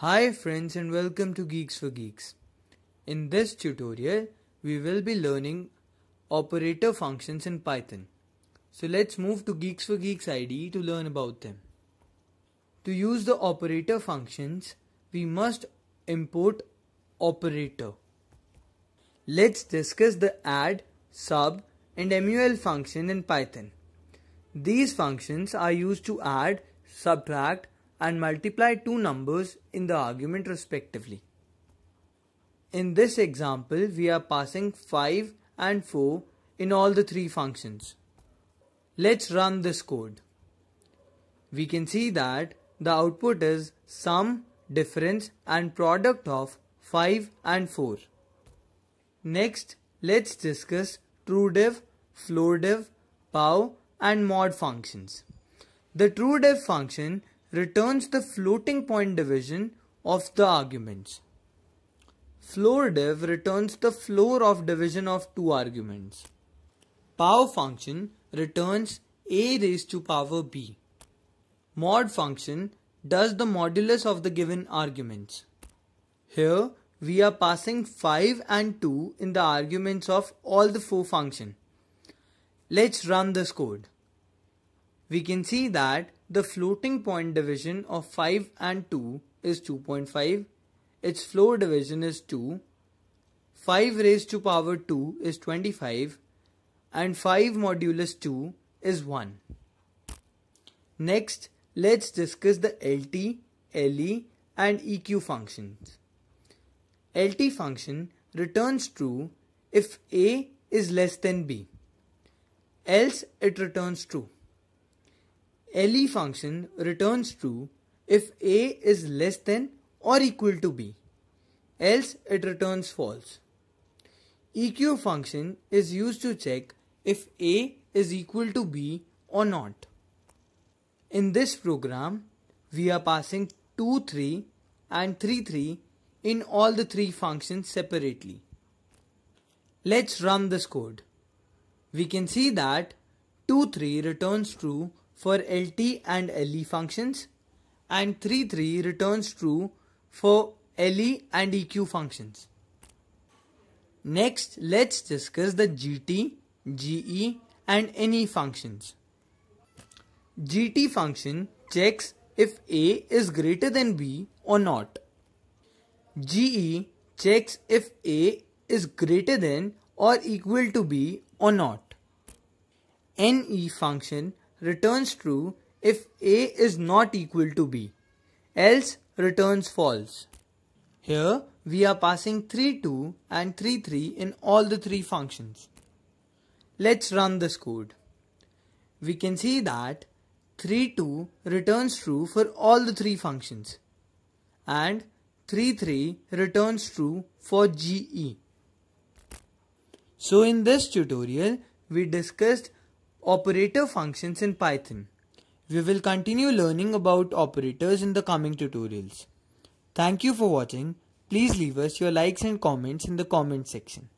Hi friends, and welcome to Geeks for Geeks. In this tutorial, we will be learning operator functions in Python. So let's move to Geeks for Geeks IDE to learn about them. To use the operator functions, we must import operator. Let's discuss the add, sub and mul function in Python. These functions are used to add, subtract and multiply two numbers in the argument respectively. In this example, we are passing 5 and 4 in all the three functions. Let's run this code. We can see that the output is sum, difference and product of 5 and 4. Next, let's discuss truediv, floatdiv, pow and mod functions. The truediv function returns the floating point division of the arguments. Floordiv returns the floor of division of two arguments. Pow function returns a raised to power b. Mod function does the modulus of the given arguments. Here we are passing 5 and 2 in the arguments of all the four functions. Let's run this code. We can see that the floating point division of 5 and 2 is 2.5, its floor division is 2, 5 raised to power 2 is 25 and 5 modulus 2 is 1. Next, let's discuss the LT, LE and EQ functions. LT function returns true if A is less than B, else it returns true. LE function returns true if A is less than or equal to B, else it returns false. EQ function is used to check if A is equal to B or not. In this program, we are passing 2, 3 and 3, 3 in all the three functions separately. Let's run this code. We can see that 2, 3 returns true for LT and LE functions and 3.3 returns true for LE and EQ functions. Next, let's discuss the GT, GE and NE functions. GT function checks if A is greater than B or not. GE checks if A is greater than or equal to B or not. NE function returns true if A is not equal to B, else returns false. Here we are passing 3, 2 and 3, 3 in all the three functions. Let's run this code. We can see that 3, 2 returns true for all the three functions and 3, 3 returns true for GE. So in this tutorial, we discussed operator functions in Python. We will continue learning about operators in the coming tutorials. Thank you for watching. Please leave us your likes and comments in the comment section.